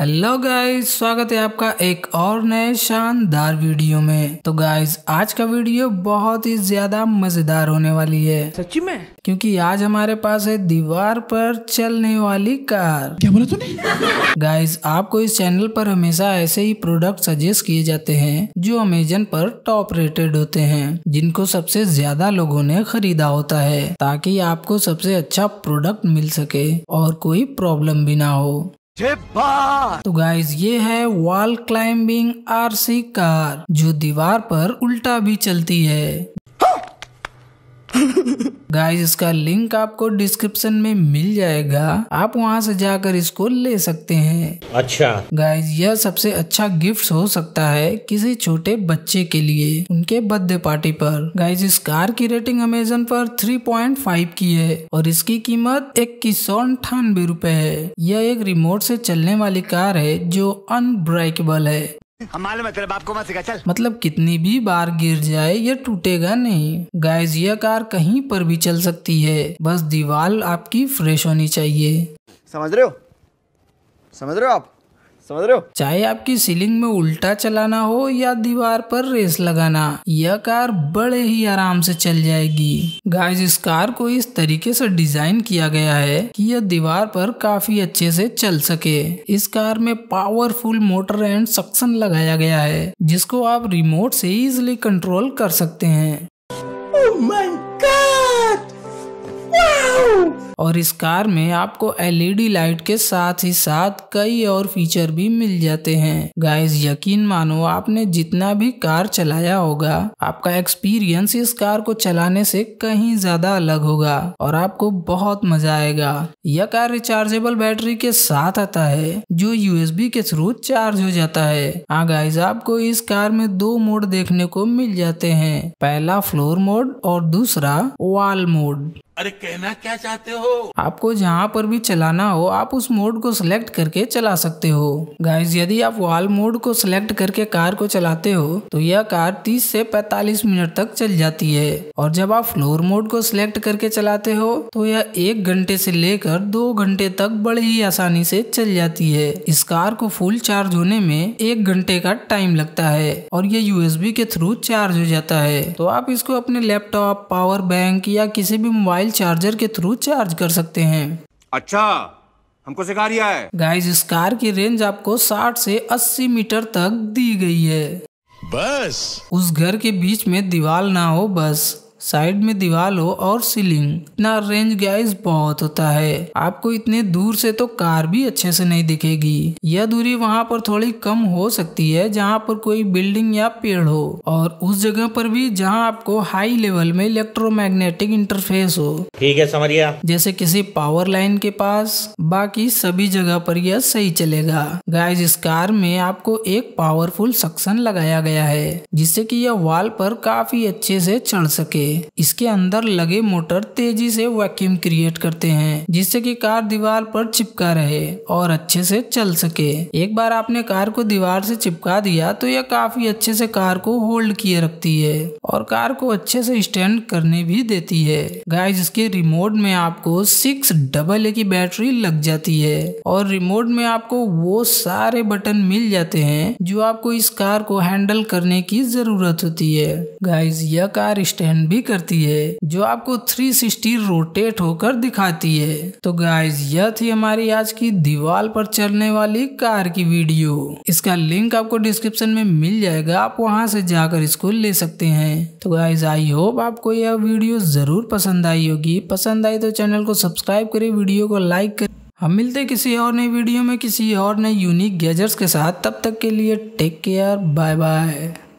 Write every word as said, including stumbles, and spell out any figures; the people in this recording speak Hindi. हेलो गाइस, स्वागत है आपका एक और नए शानदार वीडियो में। तो गाइस, आज का वीडियो बहुत ही ज्यादा मजेदार होने वाली है, सच्ची में, क्योंकि आज हमारे पास है दीवार पर चलने वाली कार। क्या बोला तूने? गाइस, आपको इस चैनल पर हमेशा ऐसे ही प्रोडक्ट सजेस्ट किए जाते हैं जो अमेजन पर टॉप रेटेड होते हैं, जिनको सबसे ज्यादा लोगों ने खरीदा होता है, ताकि आपको सबसे अच्छा प्रोडक्ट मिल सके और कोई प्रॉब्लम भी ना हो। तो गाइज, ये है वॉल क्लाइंबिंग आरसी कार, जो दीवार पर उल्टा भी चलती है। गाइज, इसका लिंक आपको डिस्क्रिप्शन में मिल जाएगा, आप वहां से जाकर इसको ले सकते हैं। अच्छा गाइज, यह सबसे अच्छा गिफ्ट हो सकता है किसी छोटे बच्चे के लिए उनके बर्थडे पार्टी पर। गाइज, इस कार की रेटिंग अमेजन पर तीन पॉइंट पाँच की है और इसकी कीमत इक्कीस सौ अंठानवे रूपए है। यह एक रिमोट से चलने वाली कार है जो अनब्रेकेबल है। हमारे में तेरे बाप को मत सिखा, चल। मतलब कितनी भी बार गिर जाए ये टूटेगा नहीं। गाइस, यह कार कहीं पर भी चल सकती है, बस दीवार आपकी फ्रेश होनी चाहिए। समझ रहे हो? समझ रहे हो आप? समझ रहे हो? चाहे आपकी सीलिंग में उल्टा चलाना हो या दीवार पर रेस लगाना, यह कार बड़े ही आराम से चल जाएगी। गाइस, इस कार को इस तरीके से डिजाइन किया गया है कि यह दीवार पर काफी अच्छे से चल सके। इस कार में पावरफुल मोटर एंड सक्शन लगाया गया है, जिसको आप रिमोट से इजिली कंट्रोल कर सकते हैं। Oh my God! Wow! और इस कार में आपको एलईडी लाइट के साथ ही साथ कई और फीचर भी मिल जाते हैं। गाइस, यकीन मानो, आपने जितना भी कार चलाया होगा, आपका एक्सपीरियंस इस कार को चलाने से कहीं ज्यादा अलग होगा और आपको बहुत मजा आएगा। यह कार रिचार्जेबल बैटरी के साथ आता है, जो यूएसबी के थ्रू चार्ज हो जाता है। हाँ गाइस, आपको इस कार में दो मोड देखने को मिल जाते हैं, पहला फ्लोर मोड और दूसरा वॉल मोड। अरे कहना क्या चाहते हो? आपको जहाँ पर भी चलाना हो, आप उस मोड को सिलेक्ट करके चला सकते हो। गाइस, यदि आप वॉल मोड को सिलेक्ट करके कार को चलाते हो तो यह कार तीस से पैंतालीस मिनट तक चल जाती है, और जब आप फ्लोर मोड को सिलेक्ट करके चलाते हो तो यह एक घंटे से लेकर दो घंटे तक बड़ी ही आसानी से चल जाती है। इस कार को फुल चार्ज होने में एक घंटे का टाइम लगता है और यह यूएसबी के थ्रू चार्ज हो जाता है, तो आप इसको अपने लैपटॉप, पावर बैंक या किसी भी मोबाइल चार्जर के थ्रू चार्ज कर सकते हैं। अच्छा, हमको सिखा रहा है। गाइस, इस कार की रेंज आपको साठ से अस्सी मीटर तक दी गई है। बस उस घर के बीच में दीवार ना हो, बस साइड में दीवार हो और सीलिंग। इतना रेंज गाइस बहुत होता है, आपको इतने दूर से तो कार भी अच्छे से नहीं दिखेगी। यह दूरी वहाँ पर थोड़ी कम हो सकती है जहाँ पर कोई बिल्डिंग या पेड़ हो, और उस जगह पर भी जहाँ आपको हाई लेवल में इलेक्ट्रोमैग्नेटिक इंटरफेस हो। ठीक है, समझ गया। जैसे किसी पावर लाइन के पास, बाकी सभी जगह पर यह सही चलेगा। गाइस, इस कार में आपको एक पावरफुल सक्शन लगाया गया है, जिससे की यह वॉल पर काफी अच्छे से चढ़ सके। इसके अंदर लगे मोटर तेजी से वैक्यूम क्रिएट करते हैं, जिससे कि कार दीवार पर चिपका रहे और अच्छे से चल सके। एक बार आपने कार को दीवार से चिपका दिया तो यह काफी अच्छे से कार को होल्ड किए रखती है और कार को अच्छे से स्टैंड करने भी देती है। गाइस, इसके रिमोट में आपको सिक्स डबल ए की बैटरी लग जाती है और रिमोट में आपको वो सारे बटन मिल जाते हैं जो आपको इस कार को हैंडल करने की जरूरत होती है। गाइस, यह कार स्टैंड भी करती है, जो आपको तीन सौ साठ रोटेट होकर दिखाती है। तो गाइस, यह थी हमारी आज की दीवार पर चलने वाली कार की वीडियो। इसका लिंक आपको डिस्क्रिप्शन में मिल जाएगा, आप वहां से जाकर इसको ले सकते हैं। तो गाइस, आई होप आपको यह वीडियो जरूर पसंद आई होगी। पसंद आई तो चैनल को सब्सक्राइब करें, वीडियो को लाइक करें। हम मिलते हैं किसी और नई वीडियो में, किसी और नए यूनिक गैजेट्स के साथ। तब तक के लिए टेक केयर, बाय बाय।